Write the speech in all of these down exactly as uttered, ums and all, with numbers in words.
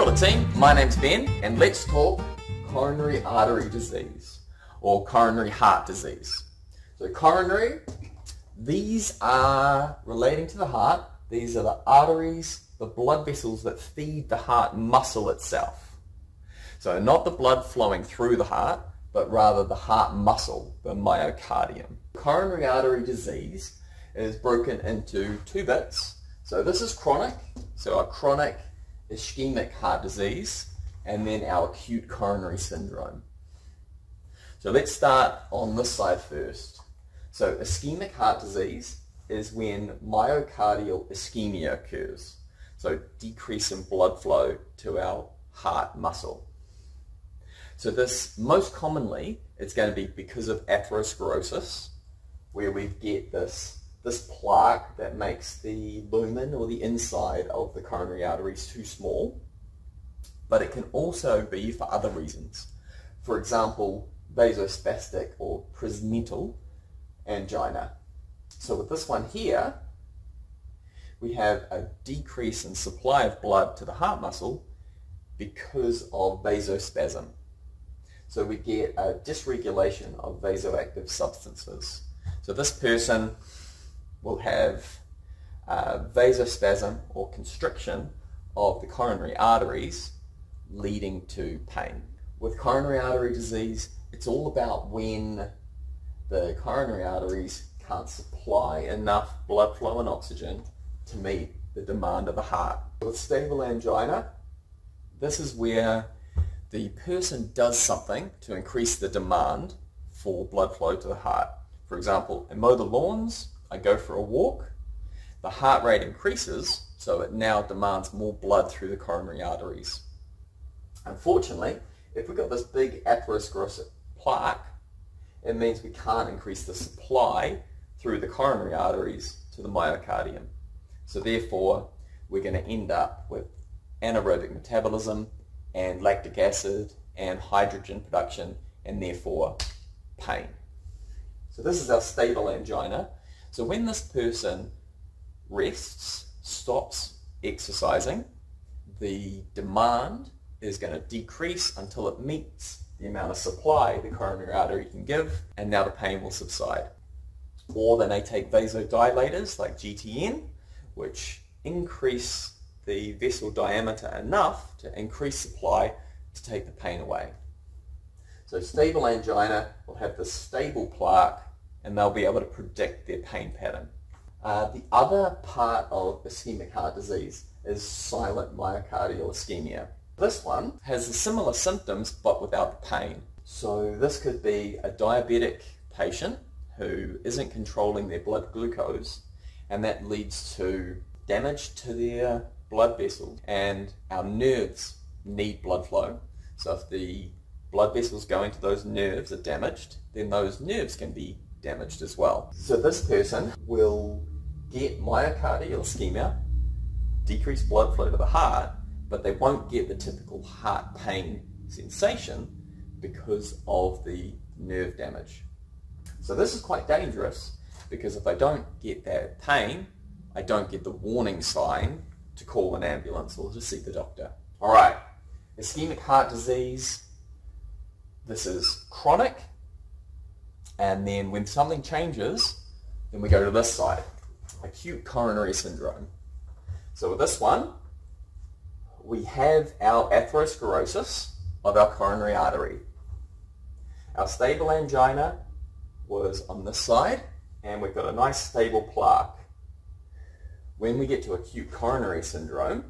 Kia ora team, my name's Ben and let's talk coronary artery disease or coronary heart disease. So coronary, these are relating to the heart, these are the arteries, the blood vessels that feed the heart muscle itself. So not the blood flowing through the heart, but rather the heart muscle, the myocardium. Coronary artery disease is broken into two bits. So this is chronic, so a chronic ischemic heart disease, and then our acute coronary syndrome. So let's start on this side first. So ischemic heart disease is when myocardial ischemia occurs, so decrease in blood flow to our heart muscle. So this most commonly it's going to be because of atherosclerosis, where we get this this plaque that makes the lumen or the inside of the coronary arteries too small, but it can also be for other reasons. For example, vasospastic or prismatal angina. So with this one here, we have a decrease in supply of blood to the heart muscle because of vasospasm. So we get a dysregulation of vasoactive substances. So this person will have uh, vasospasm or constriction of the coronary arteries leading to pain. With coronary artery disease, it's all about when the coronary arteries can't supply enough blood flow and oxygen to meet the demand of the heart. With stable angina, this is where the person does something to increase the demand for blood flow to the heart. For example, I mow the lawns, I go for a walk, the heart rate increases, so it now demands more blood through the coronary arteries. Unfortunately, if we've got this big atherosclerotic plaque, it means we can't increase the supply through the coronary arteries to the myocardium. So therefore, we're going to end up with anaerobic metabolism and lactic acid and hydrogen production, and therefore pain. So this is our stable angina. So when this person rests, stops exercising, the demand is going to decrease until it meets the amount of supply the coronary artery can give, and now the pain will subside. Or they may take vasodilators like G T N, which increase the vessel diameter enough to increase supply to take the pain away. So stable angina will have the stable plaque, and they'll be able to predict their pain pattern. Uh, the other part of ischemic heart disease is silent myocardial ischemia. This one has the similar symptoms but without the pain. So this could be a diabetic patient who isn't controlling their blood glucose, and that leads to damage to their blood vessels, and our nerves need blood flow. So if the blood vessels going to those nerves are damaged, then those nerves can be damaged as well. So this person will get myocardial ischemia, decreased blood flow to the heart, but they won't get the typical heart pain sensation because of the nerve damage. So this is quite dangerous, because if I don't get that pain, I don't get the warning sign to call an ambulance or to see the doctor. All right, ischemic heart disease, this is chronic. And then when something changes, then we go to this side, acute coronary syndrome. So with this one, we have our atherosclerosis of our coronary artery. Our stable angina was on this side, and we've got a nice stable plaque. When we get to acute coronary syndrome,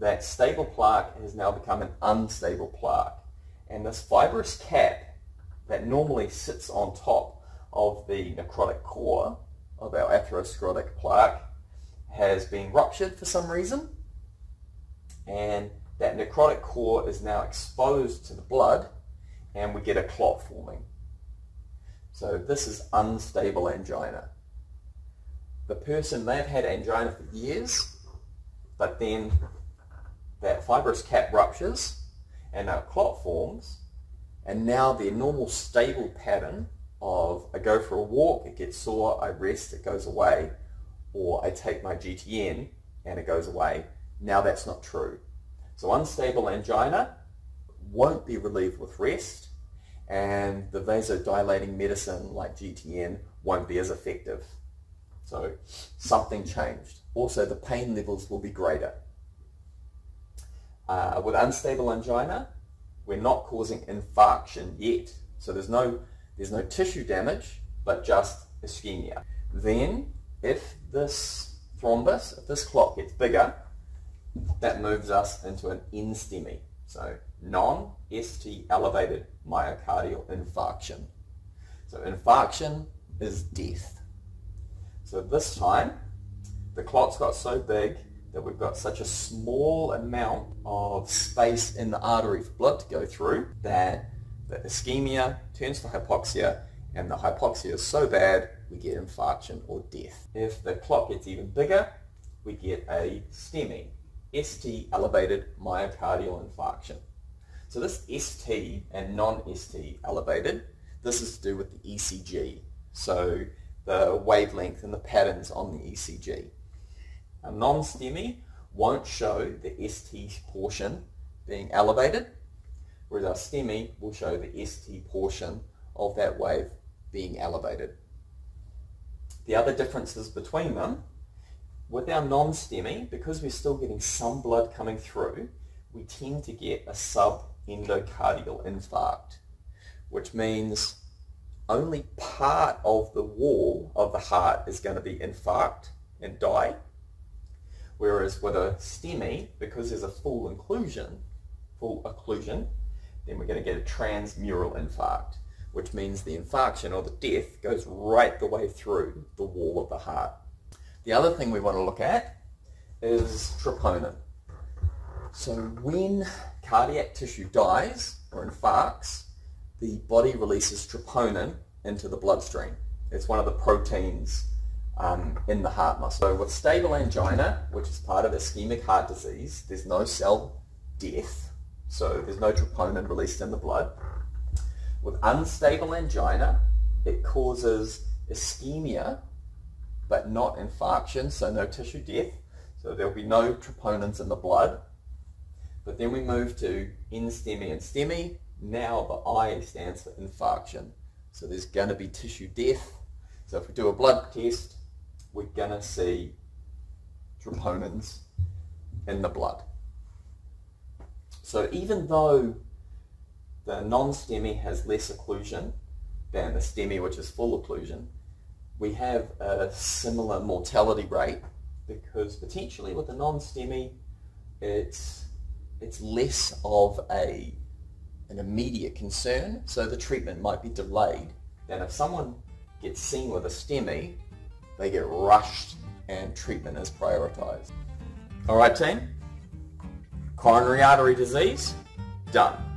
that stable plaque has now become an unstable plaque. And this fibrous cap that normally sits on top of the necrotic core of our atherosclerotic plaque has been ruptured for some reason, and that necrotic core is now exposed to the blood, and we get a clot forming. So this is unstable angina. The person may have had angina for years, but then that fibrous cap ruptures and a clot forms, and now their normal stable pattern of I go for a walk, it gets sore, I rest, it goes away, or I take my G T N and it goes away, now that's not true. So unstable angina won't be relieved with rest, and the vasodilating medicine like G T N won't be as effective. So something changed. Also, the pain levels will be greater. Uh, with unstable angina, we're not causing infarction yet. So there's no, there's no tissue damage, but just ischemia. Then if this thrombus, if this clot gets bigger, that moves us into an N STEMI, so non-S T elevated myocardial infarction. So infarction is death. So this time, the clot's got so big that we've got such a small amount of space in the artery for blood to go through that the ischemia turns to hypoxia, and the hypoxia is so bad we get infarction or death. If the clot gets even bigger, we get a STEMI, S T elevated myocardial infarction. So this S T and non-S T elevated, this is to do with the E C G, so the wavelength and the patterns on the E C G. A non-STEMI won't show the S T portion being elevated, whereas our STEMI will show the S T portion of that wave being elevated. The other differences between them, with our non-STEMI, because we're still getting some blood coming through, we tend to get a subendocardial infarct, which means only part of the wall of the heart is going to be infarct and die. Whereas with a STEMI, because there's a full inclusion, full occlusion, then we're going to get a transmural infarct, which means the infarction or the death goes right the way through the wall of the heart. The other thing we want to look at is troponin. So when cardiac tissue dies or infarcts, the body releases troponin into the bloodstream. It's one of the proteins Um, in the heart muscle. So with stable angina, which is part of ischemic heart disease, there's no cell death, so there's no troponin released in the blood. With unstable angina, it causes ischemia, but not infarction, so no tissue death, so there'll be no troponins in the blood. But then we move to N STEMI and STEMI. Now the I stands for infarction, so there's going to be tissue death. So if we do a blood test, we're going to see troponins in the blood. So even though the non-STEMI has less occlusion than the STEMI, which is full occlusion, we have a similar mortality rate, because potentially with the non-STEMI, it's, it's less of a, an immediate concern, so the treatment might be delayed than if someone gets seen with a STEMI, they get rushed and treatment is prioritised. Alright team, coronary artery disease, done.